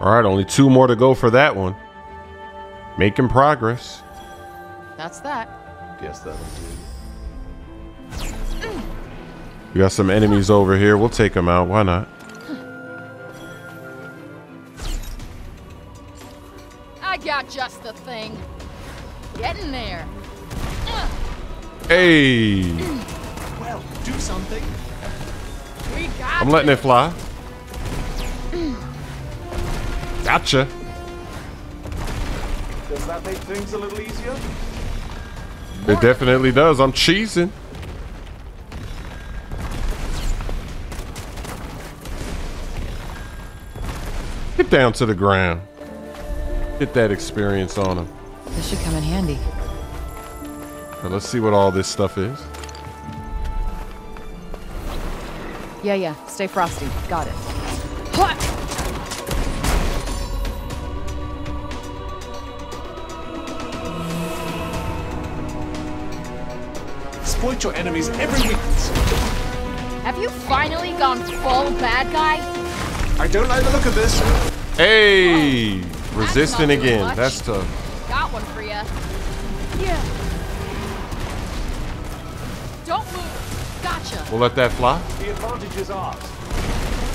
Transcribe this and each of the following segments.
All right, only two more to go for that one. Making progress. That's that. Guess that'll do. We got some enemies over here. We'll take them out. Why not? I got just the thing. Get in there. Hey. Well, do something. We got I'm letting it fly. Gotcha. Does that make things a little easier? It definitely does. I'm cheesing. Get down to the ground. Get that experience on him. This should come in handy. Now let's see what all this stuff is. Yeah. Stay frosty. Got it. What? Exploit your enemies every weakness. Have you finally gone full bad guy? I don't like the look of this. Hey, whoa, resistant again. That's tough. Got one for you. Yeah. Don't move. Gotcha. We'll let that fly. The advantage is ours.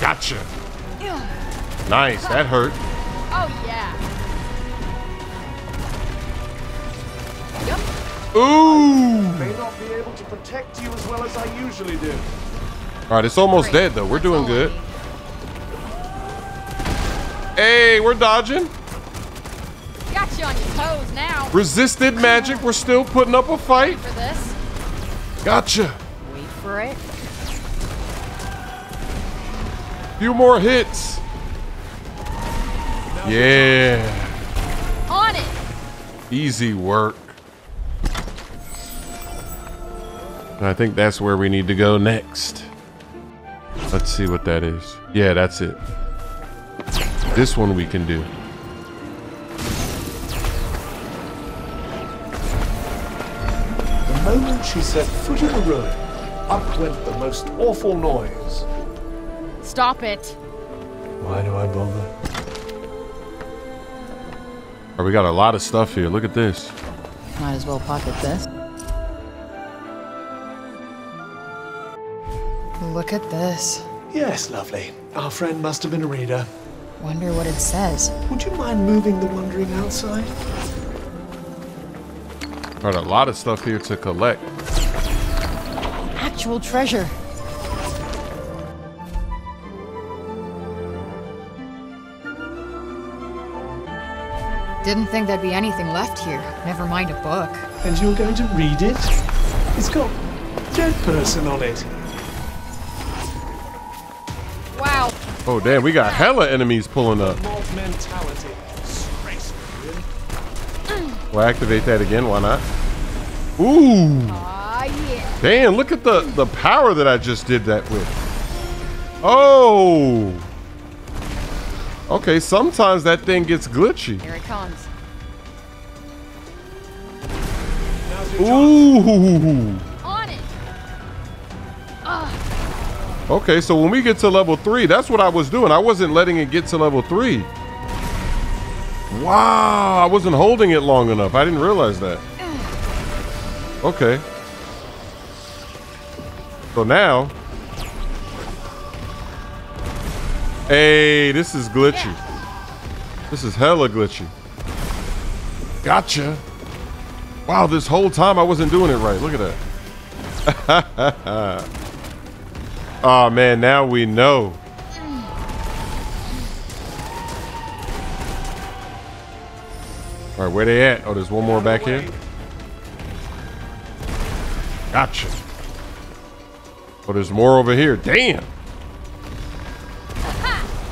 Gotcha. Yeah. Nice. That hurt. Oh yeah. Yep. Ooh! I may not be able to protect you as well as I usually do. All right, it's almost dead though. We're doing good. Hey, we're dodging. Got you on your toes now. Resisted magic. We're still putting up a fight. For this. Gotcha. Wait for it. Few more hits. Yeah. On it. Easy work. I think that's where we need to go next. Let's see what that is. Yeah, that's it. This one we can do. The moment she set foot in the room, up went the most awful noise. Stop it. Why do I bother? Oh, we got a lot of stuff here. Look at this. Might as well pocket this. Look at this. Yes, lovely. Our friend must have been a reader. Wonder what it says. Would you mind moving the wandering outside? Got a lot of stuff here to collect. Actual treasure. Didn't think there'd be anything left here. Never mind a book. And you're going to read it? It's got dead person on it. Oh damn, we got hella enemies pulling up. We'll activate that again, why not? Ooh! Damn, look at the power that I just did that with. Oh! Okay, sometimes that thing gets glitchy. Here it comes. Ooh! Okay, so when we get to level 3, that's what I was doing. I wasn't letting it get to level 3. Wow, I wasn't holding it long enough. I didn't realize that. Okay. So now... Hey, this is glitchy. This is hella glitchy. Gotcha. Wow, this whole time I wasn't doing it right. Look at that. Oh man, now we know. All right, where they at? Oh, there's one more back here. Gotcha. Oh, there's more over here. Damn.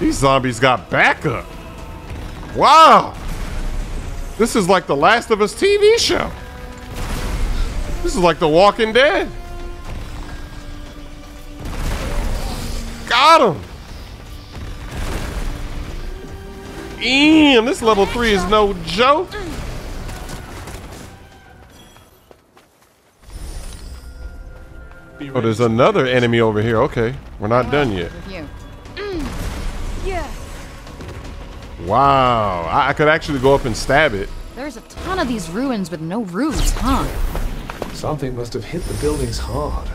These zombies got backup. Wow. This is like The Last of Us TV show. This is like The Walking Dead. Got him! Damn, this level 3 is no joke. Be enemy. Oh, there's another enemy over here. Okay, we're not done yet. Wow, I could actually go up and stab it. There's a ton of these ruins with no roofs, huh? Something must have hit the buildings hard.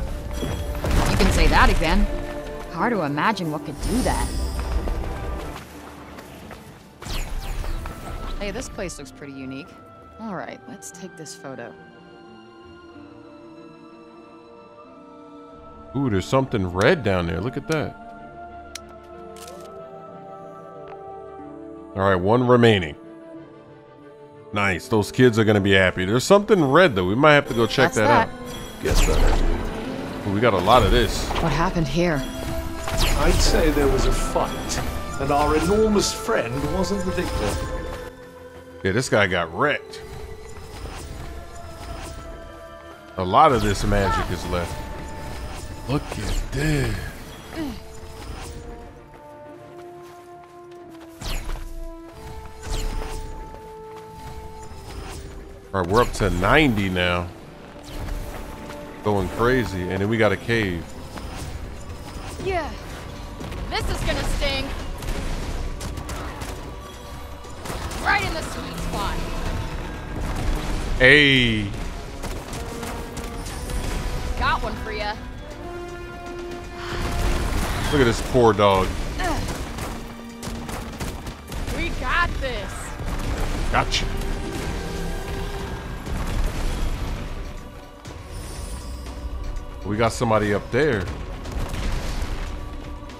You can say that again. Hard to imagine what could do that. Hey, this place looks pretty unique. All right, let's take this photo. Ooh, there's something red down there. Look at that. All right, one remaining. Nice. Those kids are going to be happy. There's something red, though. We might have to go check that out. Guess better. Ooh, we got a lot of this. What happened here? I'd say there was a fight, and our enormous friend wasn't the victim. Yeah, this guy got wrecked. A lot of this magic is left. Look at this. All right, we're up to 90 now. Going crazy, and then we got a cave. Yeah, this is gonna sting. Right in the sweet spot. Hey. Got one for ya. Look at this poor dog. We got this. Gotcha. We got somebody up there.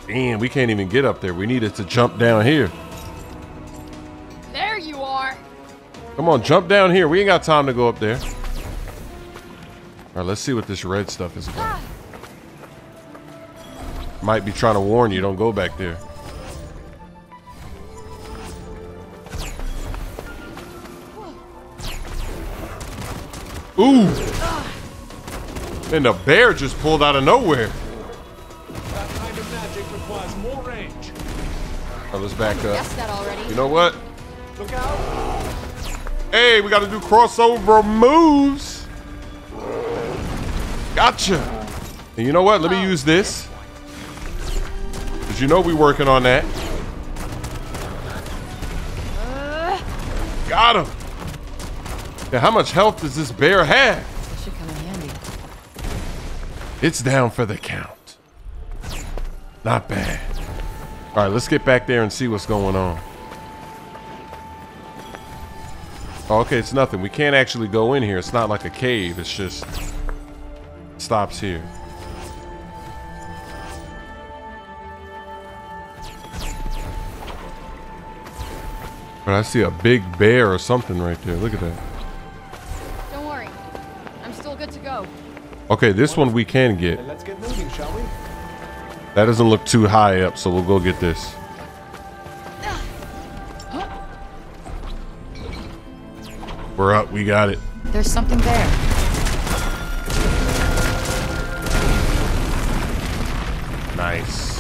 Damn, we can't even get up there. We needed to jump down here. There you are. Come on, jump down here. We ain't got time to go up there. All right, let's see what this red stuff is about. Might be trying to warn you, don't go back there. Ooh. And the bear just pulled out of nowhere. That kind of magic requires more range. Oh, let's back up. You know what? Look out. Hey, we got to do crossover moves. Gotcha. And you know what? Let me use this. Because you know we're working on that. Got him. Yeah, how much health does this bear have? It's down for the count. Not bad. All right, let's get back there and see what's going on. Oh, okay, it's nothing. We can't actually go in here. It's not like a cave. It's just stops here. But I see a big bear or something right there. Look at that. Don't worry. I'm still good to go. Okay, this one we can get. Let's get moving, shall we? That doesn't look too high up, so we'll go get this. We're up. We got it. There's something there. Nice.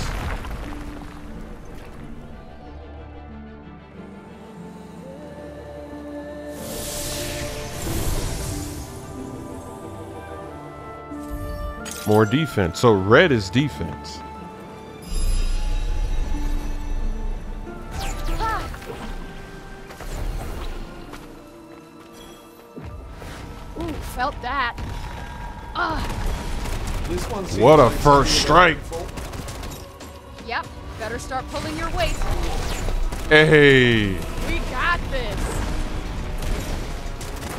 More defense. So red is defense. Ooh, felt that. This one seems what a like first strike. Yep, better start pulling your weight. Hey. We got this.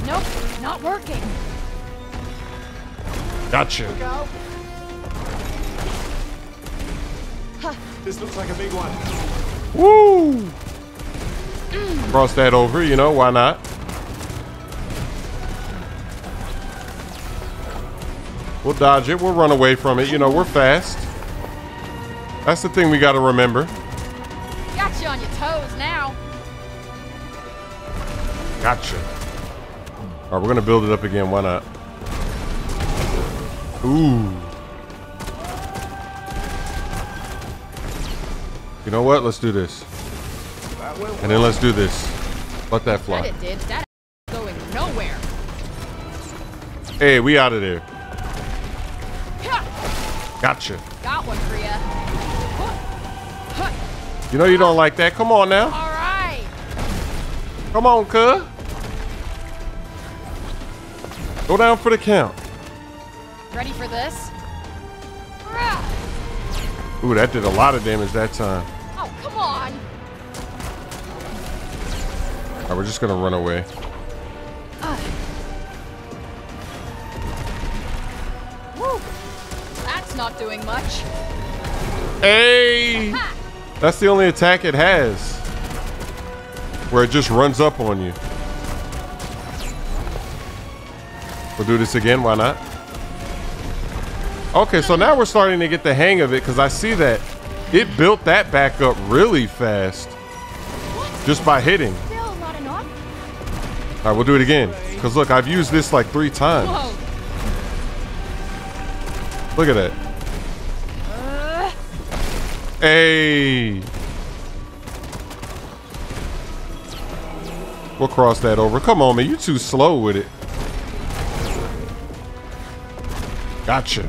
Nope, not working. Gotcha. This looks like a big one. Woo! Cross that over, you know, why not? We'll dodge it, we'll run away from it, you know, we're fast. That's the thing we gotta remember. Got you on your toes now. Gotcha. Alright, we're gonna build it up again, why not? Ooh. You know what? Let's do this. And then let's do this. Let that fly. That going nowhere. Hey, we out of there. Gotcha. Got one for you. You know you don't like that. Come on now. All right. Come on, cuz. Go down for the count. Ready for this? Ooh, that did a lot of damage that time. Oh, come on. All right, we're just gonna run away. Woo. That's not doing much. Hey, that's the only attack it has, where it just runs up on you. We'll do this again. Why not? Okay, so now we're starting to get the hang of it, because I see that it built that back up really fast. What? Just by hitting. Still not enough? All right, we'll do it again. Because look, I've used this like 3 times. Whoa. Look at that. Hey. We'll cross that over. Come on, man. You're too slow with it. Gotcha.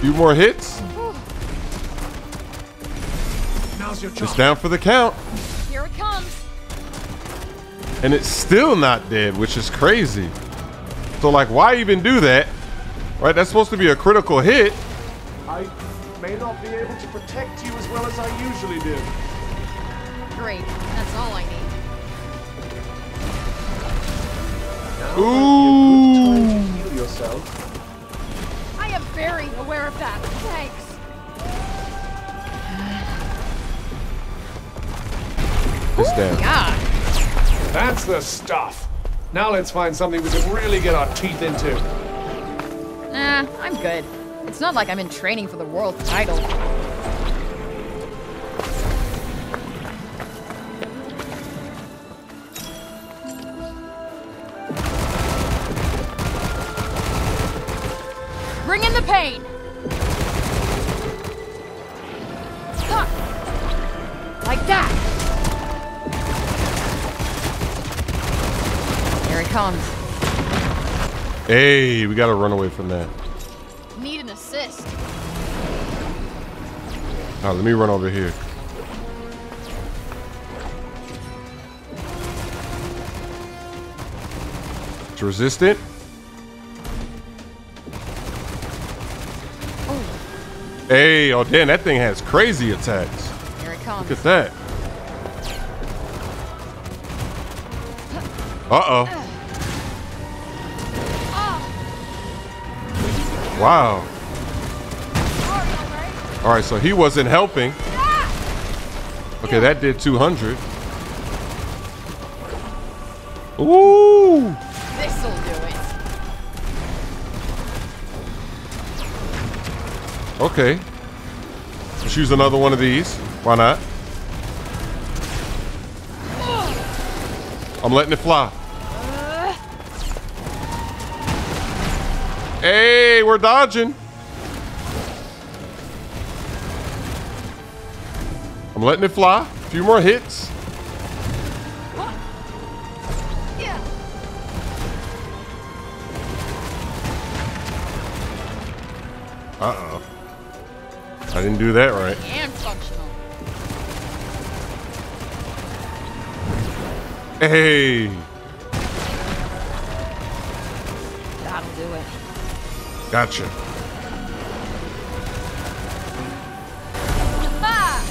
Few more hits. Now's your job. It's down for the count. Here it comes. And it's still not dead, which is crazy. So like, why even do that? Right? That's supposed to be a critical hit. I may not be able to protect you as well as I usually do. Great. That's all I need. Ooh. Now might be a good time to heal yourself. I am very aware of that. Thanks. It's down. Yeah. That's the stuff. Now let's find something we can really get our teeth into. Nah, I'm good. It's not like I'm in training for the world title. Bring in the pain. Like that. Here it comes. Hey, we gotta run away from that. Need an assist. All right, let me run over here. Let's resist it. Hey, oh damn, that thing has crazy attacks. Here it comes. Look at that. Uh-oh. Wow. All right, so he wasn't helping. Okay, that did 200. Ooh. This'll do it. Okay, let's use another one of these. Why not? I'm letting it fly. Hey, we're dodging. I'm letting it fly. A few more hits. Uh-oh. I didn't do that right. And functional. Hey. That'll do it. Gotcha.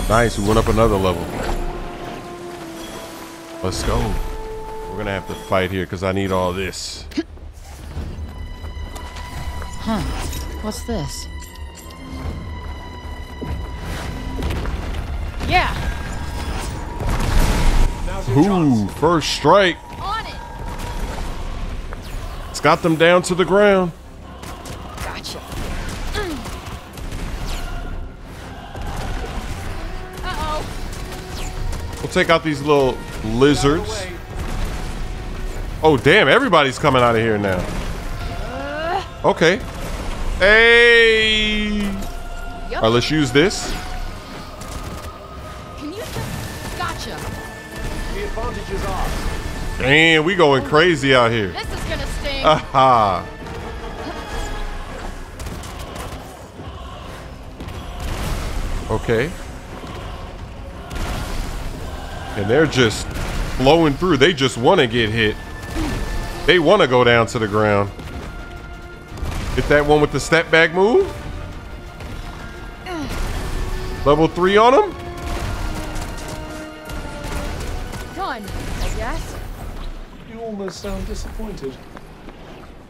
Nice. We went up another level. Let's go. We're gonna have to fight here because I need all this. Huh? What's this? Yeah. Ooh, first strike. On it. It's got them down to the ground. Gotcha. Uh-oh. We'll take out these little lizards. Oh, damn. Everybody's coming out of here now. Okay. Hey. Yep. All right, let's use this. Damn, we going crazy out here. This is gonna sting. Aha. Okay. And they're just flowing through. They just want to get hit. They want to go down to the ground. Hit that one with the step back move. Level 3 on him. Done, I guess. You almost sound disappointed.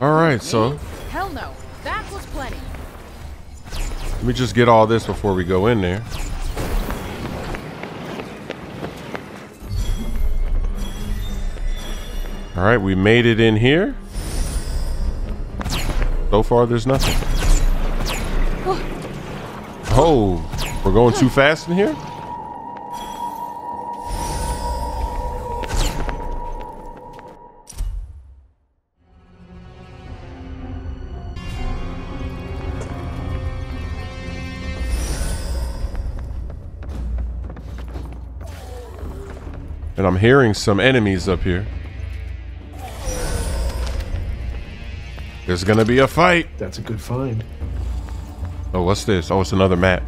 All right, so. Hell no. That was plenty. Let me just get all this before we go in there. All right, we made it in here. So far, there's nothing. Oh, we're going too fast in here? And I'm hearing some enemies up here. There's gonna be a fight. That's a good find. Oh, what's this? Oh, it's another map.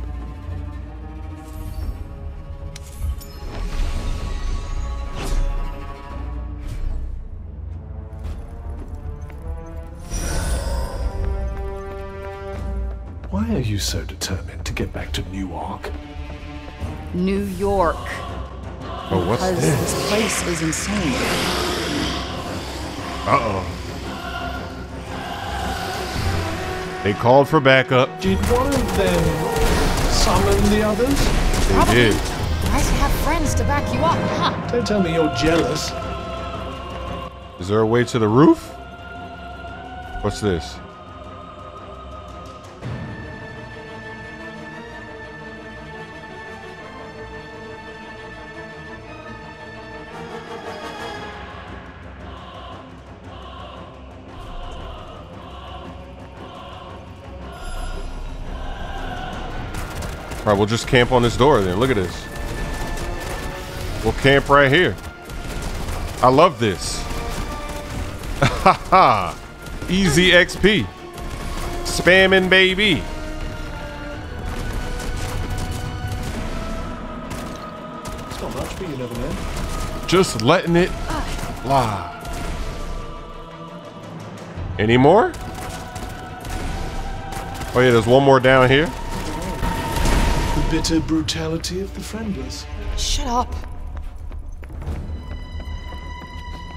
Why are you so determined to get back to Newark? New York. Oh, what's this? This place is insane. Uh-oh. They called for backup. Did one of them summon the others? They probably did. Nice to have friends to back you up, huh? Don't tell me you're jealous. Is there a way to the roof? What's this? All right, we'll just camp on this door then. Look at this. We'll camp right here. I love this. Ha ha. Easy XP. Spamming, baby. It's not much, but you never know. Just letting it fly. Any more? Oh yeah, there's one more down here. Bitter brutality of the friendless. Shut up.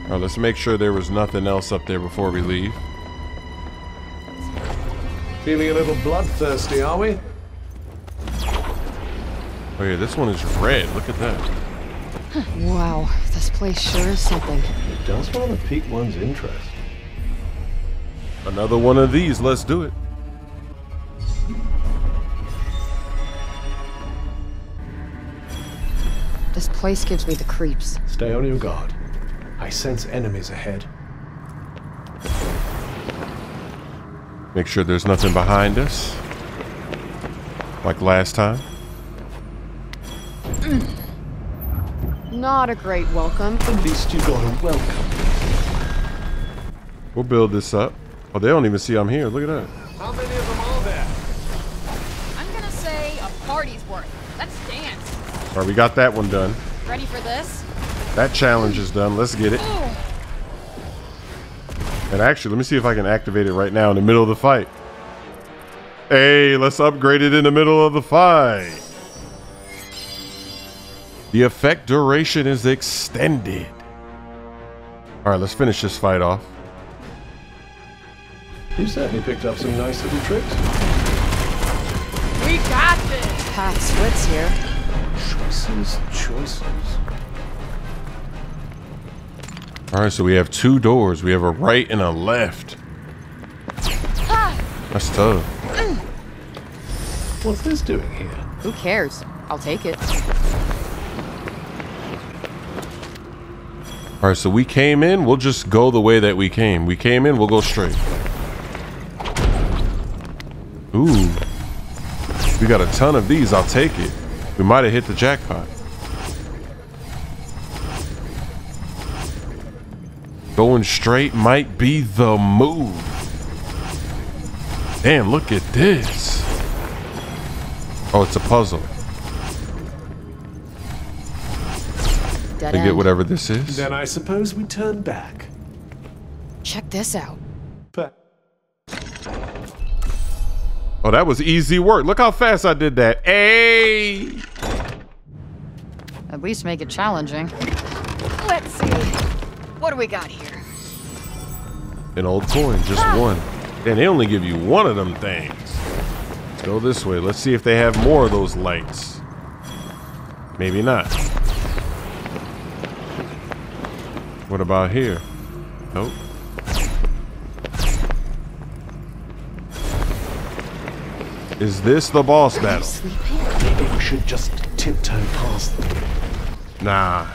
All right, let's make sure there was nothing else up there before we leave. Feeling a little bloodthirsty, are we? Oh yeah, this one is red. Look at that. Wow, this place sure is something. It does want to pique one's interest. Another one of these. Let's do it. This place gives me the creeps. Stay on your guard. I sense enemies ahead. Make sure there's nothing behind us. Like last time. Not a great welcome. At least you got a welcome. We'll build this up. Oh, they don't even see I'm here. Look at that. How many of them are there? I'm gonna say a party's worth. Let's dance. All right, we got that one done. Ready for this? That challenge is done. Let's get it. And actually, let me see if I can activate it right now in the middle of the fight. Hey, let's upgrade it in the middle of the fight. The effect duration is extended. All right, let's finish this fight off. You certainly picked up some nice little tricks. We got this. Pat Sweats here. Choices. All right, so we have two doors. We have a right and a left. That's tough. What's this doing here? Who cares? I'll take it. All right, so we came in. We'll just go the way that we came. We came in. We'll go straight. Ooh. We got a ton of these. I'll take it. We might have hit the jackpot. Going straight might be the move. Damn, look at this. Oh, it's a puzzle. to get whatever this is. Then I suppose we turn back. Check this out. Oh, that was easy work. Look how fast I did that. Hey! At least make it challenging. Let's see. What do we got here? An old coin, just one. And they only give you one of them things. Let's go this way. Let's see if they have more of those lights. Maybe not. What about here? Nope. Is this the boss battle? Maybe we should just tiptoe past them. Nah.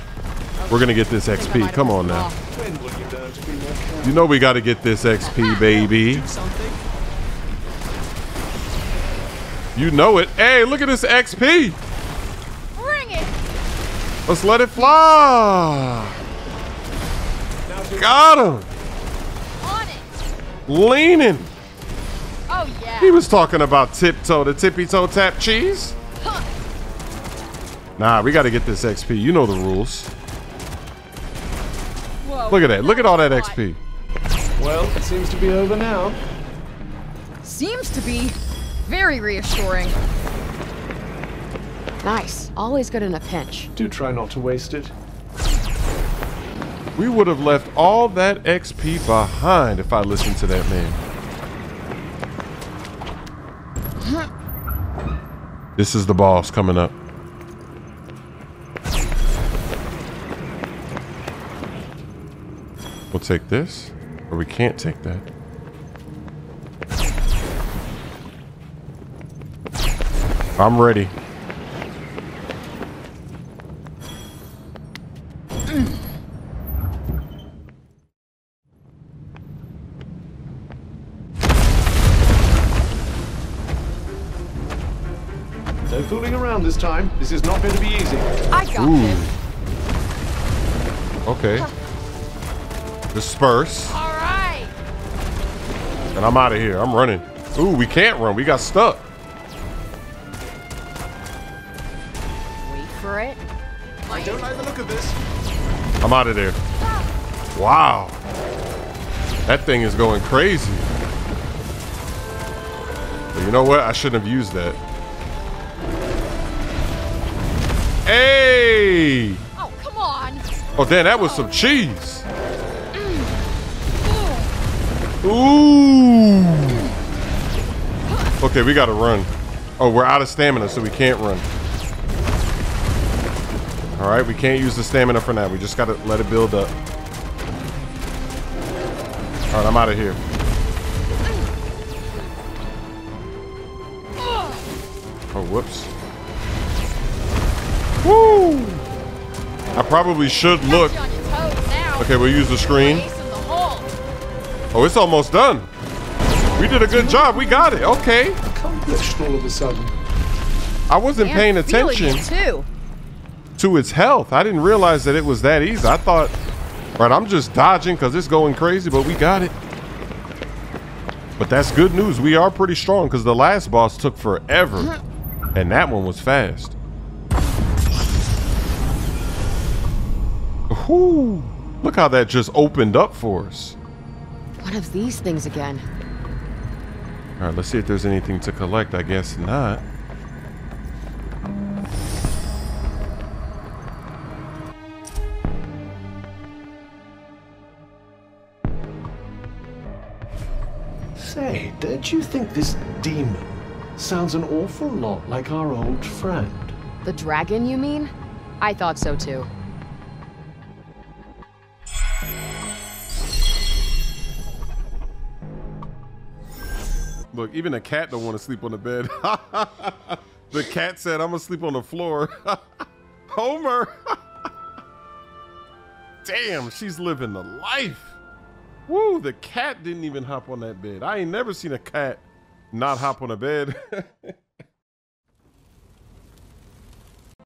We're gonna get this XP. Come on now. You know we gotta get this XP, baby. You know it. Hey, look at this XP. Bring it. Let's let it fly. Got him. On it. Leaning. Oh, yeah. He was talking about tiptoe, the tippy toe tap cheese. Huh. Nah, we got to get this XP. You know the rules. Whoa, look at that. Look at all that XP. Well, it seems to be over now. Seems to be very reassuring. Nice. Always good in a pinch. Do try not to waste it. We would have left all that XP behind if I listened to that man. This is the boss coming up. We'll take this, or we can't take that. I'm ready. No fooling around this time. This is not going to be easy. I got this. Okay. Disperse. All right. And I'm out of here. I'm running. Ooh, we can't run. We got stuck. Wait for it. I don't like the look of this. I'm out of there. Wow. That thing is going crazy. But you know what? I shouldn't have used that. Hey! Oh, come on. Oh, damn, that was some cheese. Ooh. Okay, we gotta run. Oh, we're out of stamina, so we can't run. All right, we can't use the stamina for now. We just gotta let it build up. All right, I'm out of here. Oh, whoops. Woo! I probably should look. Okay, we'll use the screen. Oh, it's almost done. We did a good job. We got it. Okay. Accomplished all of a sudden. I wasn't paying attention to its health. I didn't realize that it was that easy. I thought, right, I'm just dodging because it's going crazy, but we got it. But that's good news. We are pretty strong because the last boss took forever, and that one was fast. Ooh, look how that just opened up for us. One of these things again. All right, let's see if there's anything to collect. I guess not. Say, don't you think this demon sounds an awful lot like our old friend? The dragon, you mean? I thought so too. Look, even a cat don't want to sleep on the bed. The cat said, I'm going to sleep on the floor. Homer. Damn, she's living the life. Woo, the cat didn't even hop on that bed. I ain't never seen a cat not hop on a bed.